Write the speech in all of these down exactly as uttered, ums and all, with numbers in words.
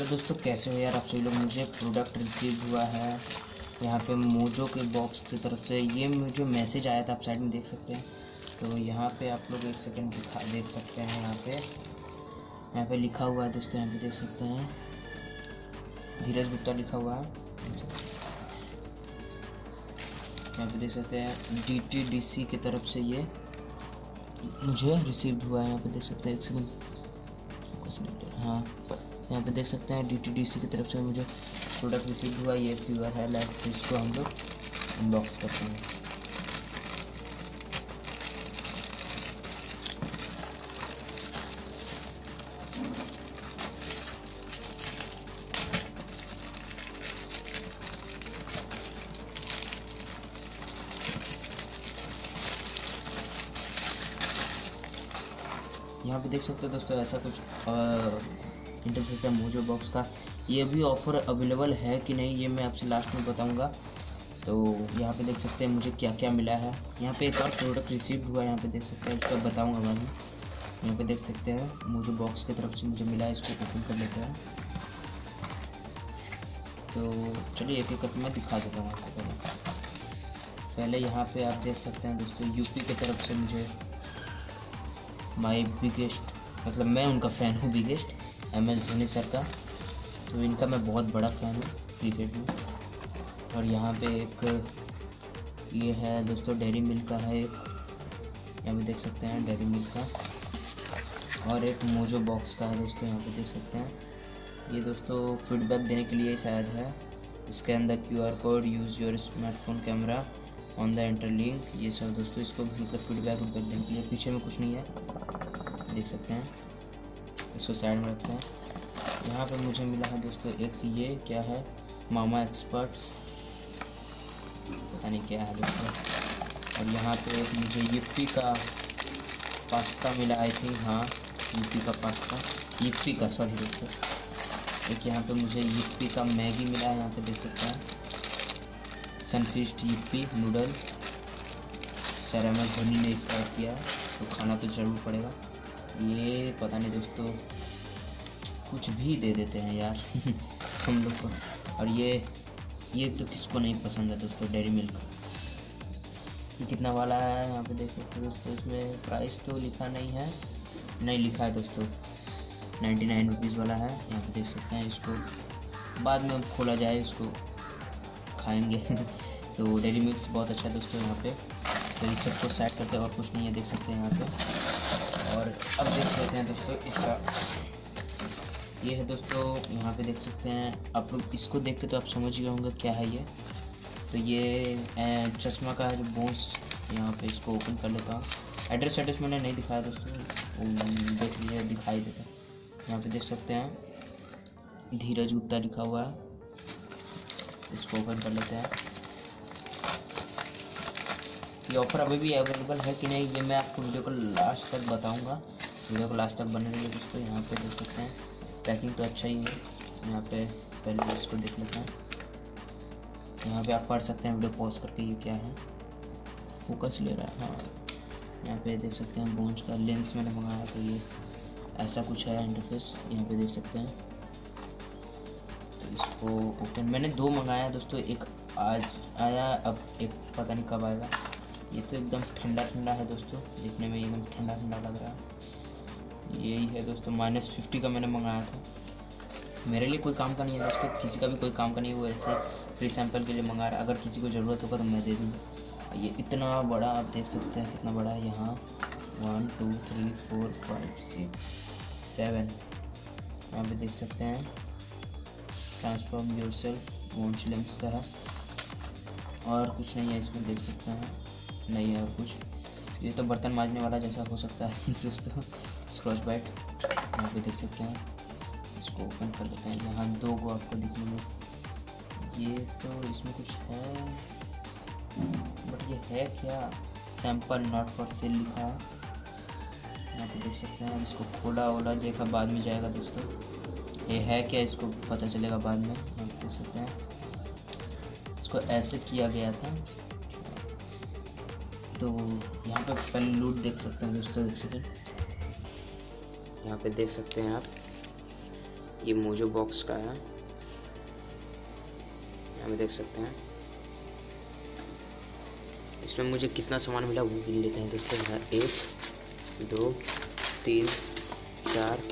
Hello दोस्तों, कैसे हो यार आप सभी लोग। मुझे प्रोडक्ट रिसीव हुआ है यहाँ पे मोजो के बॉक्स की तरफ से। ये मुझे मैसेज आया था, आप साइड में देख सकते हैं। तो यहाँ पे आप लोग एक सेकंड दिखा देख सकते हैं। यहाँ पे यहाँ पे लिखा हुआ है दोस्तों, यहाँ पे देख सकते हैं धीरज गुप्ता लिखा हुआ है। यहाँ पे देख सकते हैं डी टी डी सी की तरफ से ये मुझे रिसीव हुआ है। यहाँ पर देख सकते हैं, एक सेकंड कुछ नहीं, हाँ यहाँ पे देख सकते हैं डी टी डी सी की तरफ से मुझे प्रोडक्ट रिसीव हुआ। ये फ्यूअर है लाइट, इसको हम लोग अनबॉक्स करते हैं। यहाँ पे देख सकते हैं दोस्तों, ऐसा कुछ आ... इंटरफेस है मोजो बॉक्स का। ये भी ऑफ़र अवेलेबल है कि नहीं ये मैं आपसे लास्ट में बताऊंगा। तो यहाँ पे देख सकते हैं मुझे क्या क्या मिला है। यहाँ पे एक और प्रोडक्ट रिसीव हुआ है, यहाँ पे देख सकते हैं, इसका बताऊंगा बाद में। यहाँ पे देख सकते हैं मोजो बॉक्स की तरफ से मुझे मिला है, इसको ओपन कर लेते हैं। तो चलिए एक एक मैं दिखा देता हूँ आपको। पहले पहले यहाँ पर आप देख सकते हैं दोस्तों, यूपी की तरफ से मुझे माई बिगेस्ट, मतलब मैं उनका फ़ैन हूँ biggest, M S Dhoni sir का। तो इनका मैं बहुत बड़ा फ़ैन हूँ क्रिकेट में। और यहाँ पे एक ये है दोस्तों डेयरी मिल्क का है एक, यहाँ पे देख सकते हैं डेयरी मिल्क का। और एक मोजो बॉक्स का है दोस्तों, यहाँ पे देख सकते हैं। ये दोस्तों फीडबैक देने के लिए शायद है। Scan the Q R code, use your smartphone camera on the interlink, ये सब दोस्तों। इसको मतलब फीडबैक फीडबैक देने के लिए। पीछे में कुछ नहीं है, देख सकते हैं, इसको साइड में रखते हैं। यहाँ पे मुझे मिला है दोस्तों एक ये क्या है, मामा एक्सपर्ट्स, पता नहीं क्या है दोस्तों। और यहाँ पे एक मुझे यप्पी का पास्ता मिला, आई थिंक, हाँ यप्पी का पास्ता, यप्पी का सॉरी दोस्तों। एक यहाँ पे मुझे यप्पी का मैगी मिला है, यहाँ पे देख सकते हैं, Sunfeast Yippee noodle. Sir M S Dhoni ने इसका किया तो खाना तो जरूर पड़ेगा। ये पता नहीं दोस्तों, कुछ भी दे देते हैं यार हम लोग को। और ये ये तो किसको नहीं पसंद है दोस्तों, डेयरी मिल्क। ये कितना वाला है यहाँ पे देख सकते हो दोस्तों, इसमें प्राइस तो लिखा नहीं है, नहीं लिखा है दोस्तों। नाइन्टी नाइन रुपीज़ वाला है, यहाँ पे देख सकते हैं। इसको बाद में खोला जाए, इसको खाएँगे तो डेयरी मिल्क बहुत अच्छा है दोस्तों। यहाँ पे तो इस सबको सेट करते हैं, और कुछ नहीं है, देख सकते हैं यहाँ पर। और अब देख सकते हैं दोस्तों इसका ये है दोस्तों, यहाँ पे देख सकते हैं आप लोग। इसको देख के तो आप समझ गए होंगे क्या है ये। तो ये चश्मा का है जो बॉश, यहाँ पे इसको ओपन कर लेता हूँ। एड्रेस एड्रेस मैंने नहीं दिखाया दोस्तों, देख लीजिए दिखाई देता। यहाँ पे देख सकते हैं धीरज गुप्ता लिखा हुआ है, इसको ओपन कर लेते हैं। ये ऑफर अभी भी अवेलेबल है कि नहीं ये मैं आपको वीडियो को लास्ट तक बताऊंगा। वीडियो को लास्ट तक बने रहिए दोस्तों। यहाँ पे देख सकते हैं पैकिंग तो अच्छा ही है। यहाँ पे पहले इसको देख लेते हैं। यहाँ पे आप पढ़ सकते हैं वीडियो पॉज करके, ये क्या है, फोकस ले रहा है। हाँ, यहाँ पे देख सकते हैं बॉन्च का लेंस मैंने मंगाया, तो ये ऐसा कुछ है इंटरफेस, यहाँ पर देख सकते हैं। तो इसको ओपन, मैंने दो मंगाया दोस्तों, एक आज आया, अब एक पता नहीं कब आएगा। ये तो एकदम ठंडा ठंडा है दोस्तों, देखने में एकदम ठंडा ठंडा लग रहा है। यही है दोस्तों माइनस फिफ्टी का मैंने मंगाया था। मेरे लिए कोई काम का नहीं है दोस्तों, किसी का भी कोई काम का नहीं है, वो ऐसे फ्री सैंपल के लिए मंगा रहा है। अगर किसी को ज़रूरत होगा तो मैं दे दूँगा। ये इतना बड़ा आप देख सकते हैं, कितना बड़ा है। यहाँ one two three four five six seven, यहाँ पर देख सकते हैं ट्रांसफॉर्म योरसेल्फ बॉन्च लेंस का है। और कुछ नहीं है इसमें, देख सकते हैं नहीं है और कुछ। ये तो बर्तन मांजने वाला जैसा हो सकता है दोस्तों, स्क्रॉच बाइट। यहाँ पे देख सकते हैं, इसको ओपन कर लेते हैं। यहाँ दो को आपको दिखने में, ये तो इसमें कुछ है बट ये है क्या, सैंपल नॉट फॉर सेल लिखा है। यहाँ पे देख सकते हैं, इसको खोला ओला देखा बाद में जाएगा दोस्तों, ये है क्या इसको पता चलेगा बाद में। यहाँ पे देख सकते हैं इसको ऐसे किया गया था। तो यहाँ पे पेन लूट देख सकते हैं दोस्तों, एक सेकेंड, यहाँ पे देख सकते हैं आप। ये मोजो बॉक्स का है, हमें देख सकते हैं। इसमें मुझे कितना सामान मिला वो गिन लेते हैं दोस्तों। यहाँ एक दो तीन चार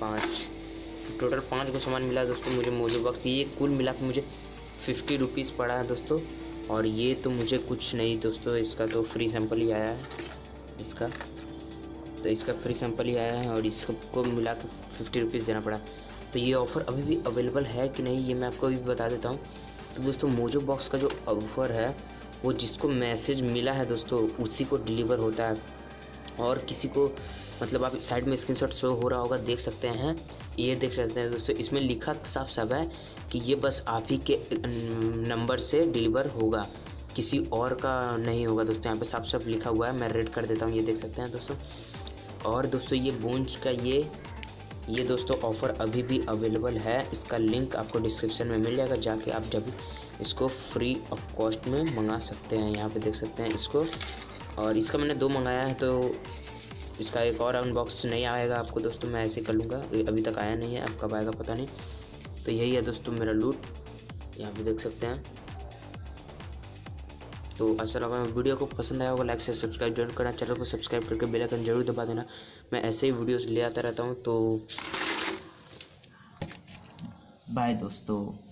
पाँच, टोटल पाँच को सामान मिला दोस्तों मुझे मोजो बॉक्स। ये कुल मिला के मुझे फिफ्टी रुपीज़ पड़ा है दोस्तों। और ये तो मुझे कुछ नहीं दोस्तों, इसका तो फ्री सैंपल ही आया है, इसका तो इसका फ्री सैंपल ही आया है और इसको मिला के फिफ्टी रुपीज़ देना पड़ा। तो ये ऑफ़र अभी भी अवेलेबल है कि नहीं ये मैं आपको अभी बता देता हूँ। तो दोस्तों मोजो बॉक्स का जो ऑफ़र है वो जिसको मैसेज मिला है दोस्तों उसी को डिलीवर होता है, और किसी को मतलब आप साइड में स्क्रीनशॉट शो हो रहा होगा देख सकते हैं, ये देख सकते हैं दोस्तों। इसमें लिखा साफ साफ है कि ये बस आप ही के नंबर से डिलीवर होगा, किसी और का नहीं होगा दोस्तों। यहाँ पे साफ साफ लिखा हुआ है, मैं रेड कर देता हूँ, ये देख सकते हैं दोस्तों। और दोस्तों ये बूंज का ये ये दोस्तों ऑफ़र अभी भी अवेलेबल है, इसका लिंक आपको डिस्क्रिप्शन में मिल जाएगा, जाके आप जब इसको फ्री ऑफ कॉस्ट में मंगा सकते हैं। यहाँ पे देख सकते हैं इसको, और इसका मैंने दो मंगाया है तो इसका एक और अनबॉक्स नहीं आएगा आपको दोस्तों, मैं ऐसे कर लूँगा, अभी तक आया नहीं है, अब कब आएगा पता नहीं। तो यही है दोस्तों मेरा लूट, यहाँ पे देख सकते हैं। तो अच्छा लगा वीडियो को, पसंद आया होगा लाइक से सब्सक्राइब जरूर करना, चैनल को सब्सक्राइब करके बेल आइकन जरूर दबा देना, मैं ऐसे ही वीडियोस ले आता रहता हूँ। तो बाय दोस्तों।